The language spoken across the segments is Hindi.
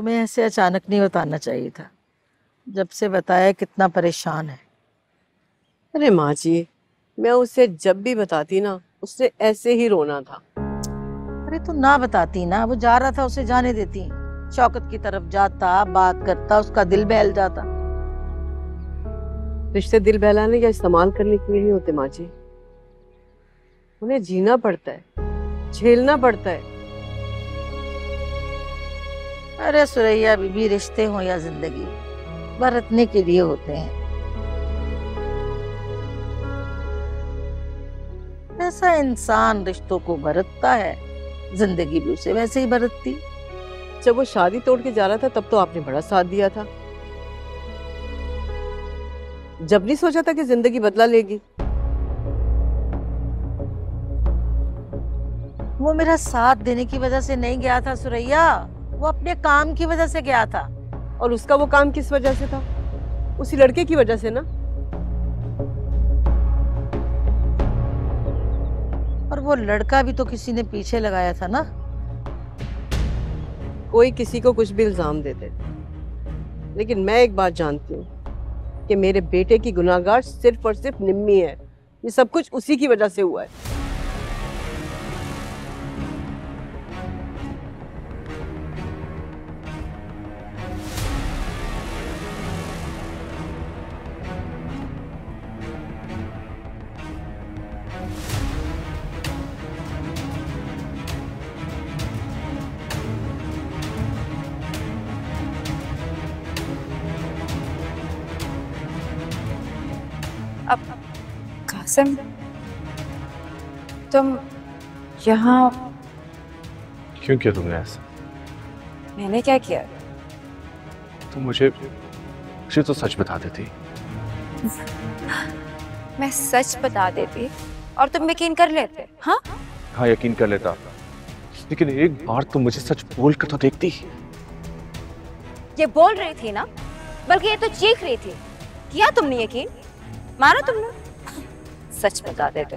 तुम्हें ऐसे अचानक नहीं बताना चाहिए था। जब से बताया कितना परेशान है। अरे माँ जी, मैं उसे जब भी बताती ना उससे ऐसे ही रोना था। अरे तो ना बताती ना, वो जा रहा था उसे जाने देती। शौकत की तरफ जाता, बात करता, उसका दिल बहल जाता। रिश्ते दिल बहलाने या इस्तेमाल करने के लिए नहीं होते माँ जी, उन्हें जीना पड़ता है, झेलना पड़ता है। अरे सुरैया बीबी, रिश्ते हो या जिंदगी, बरतने के लिए होते हैं। ऐसा इंसान रिश्तों को बरतता है, जिंदगी भी उसे वैसे ही बरतती। जब वो शादी तोड़ के जा रहा था तब तो आपने बड़ा साथ दिया था, जब नहीं सोचा था कि जिंदगी बदला लेगी। वो मेरा साथ देने की वजह से नहीं गया था सुरैया, वो अपने काम की वजह से गया था। और उसका वो काम किस वजह से था? उसी लड़के की वजह से ना। और वो लड़का भी तो किसी ने पीछे लगाया था ना। कोई किसी को कुछ भी इल्जाम दे दे, लेकिन मैं एक बात जानती हूँ कि मेरे बेटे की गुनाहगार सिर्फ और सिर्फ निम्मी है। ये सब कुछ उसी की वजह से हुआ है। कासिम, तुम यहाँ क्यों? क्या तुमने ऐसा? मैंने क्या किया? तुम मुझे तो सच बता देती। मैं सच बता देती और तुम यकीन कर लेते? हाँ हाँ, यकीन कर लेता, लेकिन एक बार तुम मुझे सच बोल कर तो देखती। ये बोल रही थी ना, बल्कि ये तो चीख रही थी। किया तुमने यकीन? मारा तुमने? सच बता देते।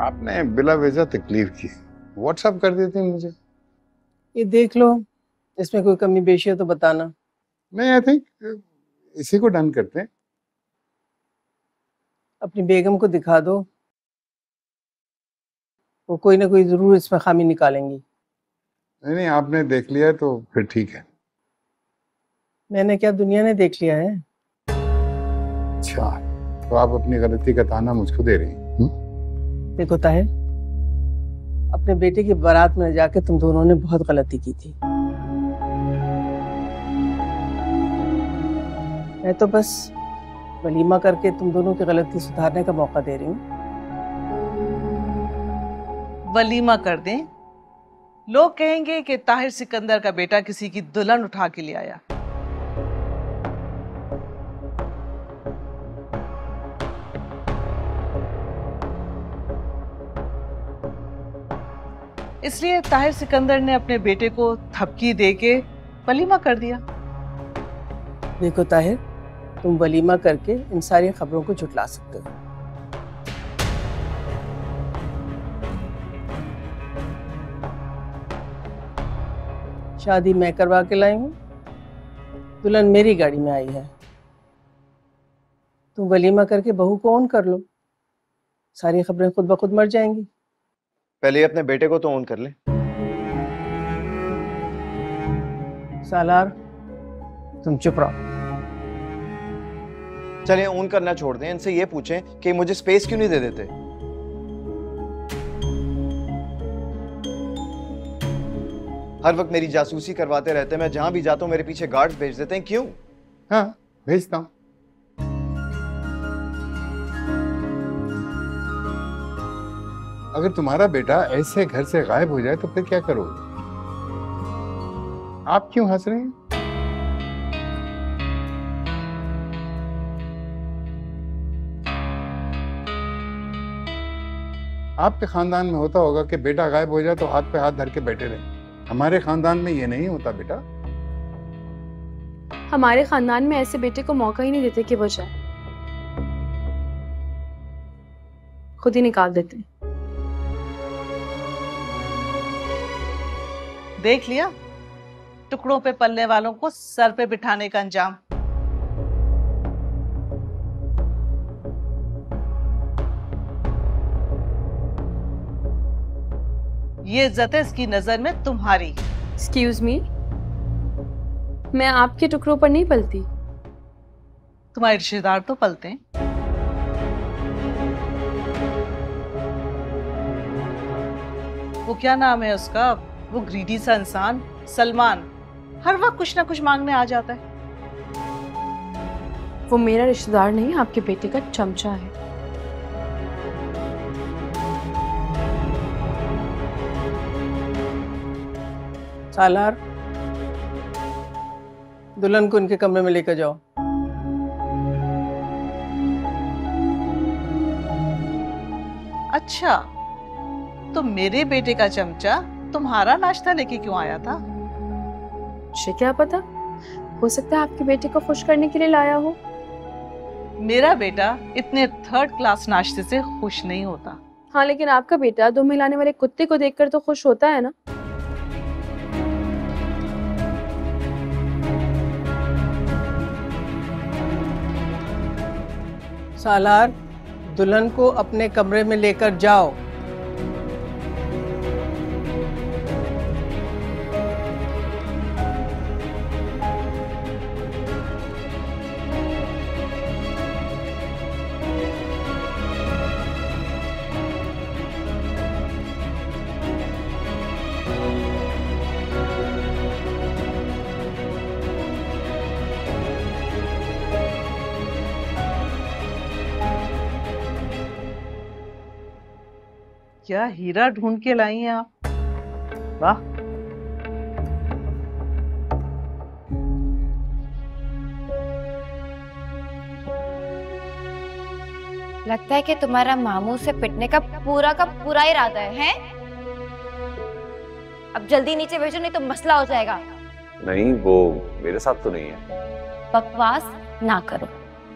आपने बिला वजह तकलीफ की, व्हाट्सएप कर देती मुझे। ये देख लो, इसमें कोई कमी बेशी हो तो बताना। नहीं, आई थिंक इसी को डन करते हैं। अपनी बेगम को दिखा दो, वो कोई ना कोई जरूर इसमें खामी निकालेंगी। नहीं नहीं, आपने देख लिया है तो फिर ठीक है। मैंने क्या, दुनिया ने देख लिया है। अच्छा, तो आप अपनी गलती का ताना मुझको दे रही हैं? देखो ताहिर, अपने बेटे की बारात में जाके तुम दोनों ने बहुत गलती की थी। मैं तो बस वलीमा करके तुम दोनों की गलती सुधारने का मौका दे रही हूँ। वलीमा कर दें, लोग कहेंगे कि ताहिर सिकंदर का बेटा किसी की दुल्हन उठा के ले आया। इसलिए ताहिर सिकंदर ने अपने बेटे को थपकी देके वलीमा कर दिया। देखो ताहिर, तुम वलीमा करके इन सारी खबरों को झुटला सकते हो। शादी मैं करवा के लाई हूँ, दुल्हन मेरी गाड़ी में आई है। तुम वलीमा करके बहू को ऑन कर लो, सारी खबरें खुद ब खुद मर जाएंगी। पहले अपने बेटे को तो ऑन कर ले। सालार, तुम चुप रहो। चलिए ऑन करना छोड़ दें, इनसे ये पूछें कि मुझे स्पेस क्यों नहीं दे देते। हर वक्त मेरी जासूसी करवाते रहते हैं, मैं जहां भी जाता हूं मेरे पीछे गार्ड्स भेज देते हैं। क्यों? हाँ, भेजता हूं। अगर तुम्हारा बेटा ऐसे घर से गायब हो जाए तो फिर क्या करोगे? आप क्यों हंस रहे हैं? आपके खानदान में होता होगा कि बेटा गायब हो जाए तो हाथ पे हाथ धर के बैठे रहे। हमारे खानदान में ये नहीं होता बेटा। हमारे खानदान में ऐसे बेटे को मौका ही नहीं देते कि वो जाए, खुद ही निकाल देते। देख लिया, टुकड़ों पे पलने वालों को सर पे बिठाने का अंजाम। ये इज्जत है इसकी नजर में तुम्हारी। एक्सक्यूज मी, मैं आपके टुकड़ों पर नहीं पलती। तुम्हारे रिश्तेदार तो पलते हैं। वो क्या नाम है उसका, वो ग्रीडी सा इंसान सलमान, हर वक्त कुछ ना कुछ मांगने आ जाता है। वो मेरा रिश्तेदार नहीं, आपके बेटे का चमचा है। सालार, दुल्हन को इनके कमरे में लेकर जाओ। अच्छा, तो मेरे बेटे का चमचा तुम्हारा नाश्ता लेके क्यों आया था? मुझे क्या पता, हो सकता है आपके बेटे को खुश करने के लिए लाया हो। मेरा बेटा इतने थर्ड क्लास नाश्ते से खुश नहीं होता। हाँ, लेकिन आपका बेटा दो मिलाने वाले कुत्ते को देखकर तो खुश होता है ना। सालार, दुल्हन को अपने कमरे में लेकर जाओ। क्या हीरा ढूंढ के लाई हैं आप, वाह। लगता है कि तुम्हारा मामू से पिटने का पूरा इरादा है? अब जल्दी नीचे भेजो, नहीं तो मसला हो जाएगा। नहीं, वो मेरे साथ तो नहीं है। बकवास ना करो,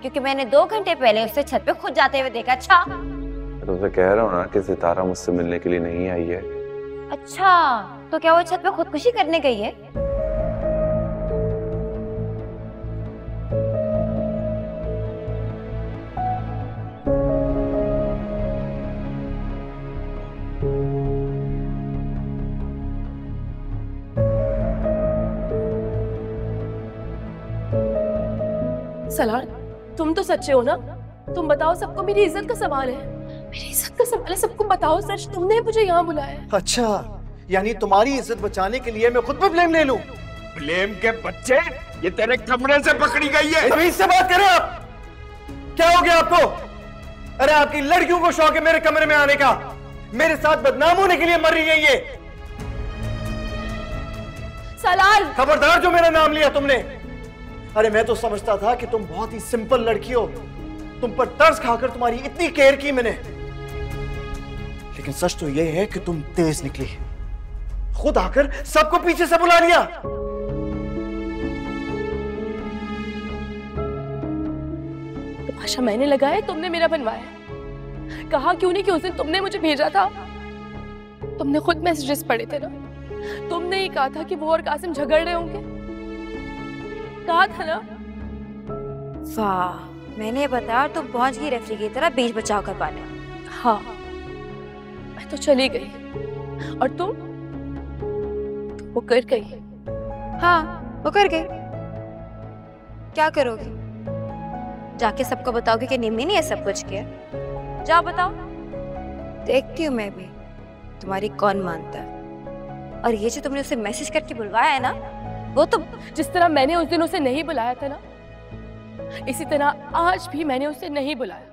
क्योंकि मैंने 2 घंटे पहले उसे छत पे खुद जाते हुए देखा। अच्छा, तुमसे कह रहा हूँ ना कि सितारा मुझसे मिलने के लिए नहीं आई है। अच्छा, तो क्या वो छत पे खुदकुशी करने गई है? सलार, तुम तो सच्चे हो ना? तुम बताओ सबको, मेरी इज्जत का सवाल है। मेरी इज्जत का सवाल है, सबको बताओ सच, तुमने मुझे यहाँ बुलाया। अच्छा, यानी तुम्हारी इज्जत बचाने के लिए मैं खुद पे ब्लेम ले लूं? ब्लेम के बच्चे, ये तेरे कमरे से पकड़ी गई है। तमीज से बात करें आप, क्या हो गया आपको? अरे आपकी लड़कियों को शौक है मेरे कमरे में आने का, मेरे साथ बदनाम होने के लिए मर रही है ये। सलाल, खबरदार जो मेरा नाम लिया तुमने। अरे मैं तो समझता था कि तुम बहुत ही सिंपल लड़की हो, तुम पर तरस खाकर तुम्हारी इतनी केयर की मैंने, लेकिन सच तो यह है कि तुम तेज निकली, खुद आकर सबको पीछे से बुला लिया। तमाशा मैंने लगाया, तुमने मेरा बनवाया। कहा क्यों नहीं कि उस दिन तुमने मुझे भेजा था? तुमने खुद मैसेजेस पढ़े थे ना, तुमने ही कहा था कि वो और कासिम झगड़ रहे होंगे, कहा था ना। वाह, मैंने बताया तुम तो पहुंच गई रेफरी की तरह बीच बचाव कर पाने। हाँ, मैं तो चली गई और तुम वो कर गई। हाँ, वो कर गई। क्या करोगी? जाके सबको बताओगे कि निम्मी ने ये सब कुछ किया? जाओ बताओ, देखती हूँ मैं भी तुम्हारी कौन मानता है। और ये जो तुमने उसे मैसेज करके बुलवाया है ना, वो तुम जिस तरह मैंने उस दिन उसे नहीं बुलाया था ना, इसी तरह आज भी मैंने उसे नहीं बुलाया।